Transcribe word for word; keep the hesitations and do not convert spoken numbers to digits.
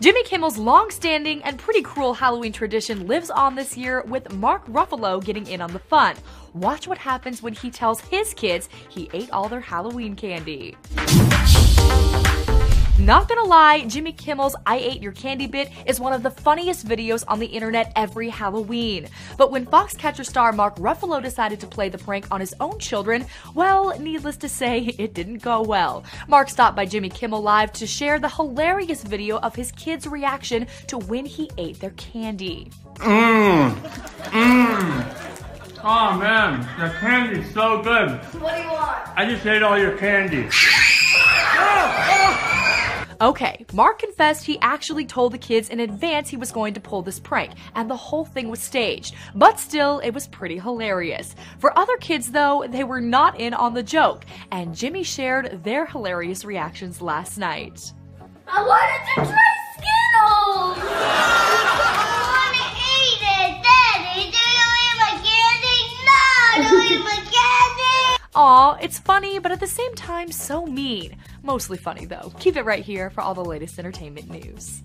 Jimmy Kimmel's long-standing and pretty cruel Halloween tradition lives on this year with Mark Ruffalo getting in on the fun. Watch what happens when he tells his kids he ate all their Halloween candy. Not gonna lie, Jimmy Kimmel's I Ate Your Candy bit is one of the funniest videos on the internet every Halloween. But when Foxcatcher star Mark Ruffalo decided to play the prank on his own children, well, needless to say, it didn't go well. Mark stopped by Jimmy Kimmel Live to share the hilarious video of his kids' reaction to when he ate their candy. Mmm. Mmm. Oh man, the candy's so good. What do you want? I just ate all your candy. Okay, Mark confessed he actually told the kids in advance he was going to pull this prank, and the whole thing was staged, but still, it was pretty hilarious. For other kids though, they were not in on the joke, and Jimmy shared their hilarious reactions last night. I wanted to try Skittles! I want to eat it, Daddy! Do you eat my candy? No! Do you eat my candy? Aw, it's funny, but at the same time, so mean. Mostly funny though. Keep it right here for all the latest entertainment news.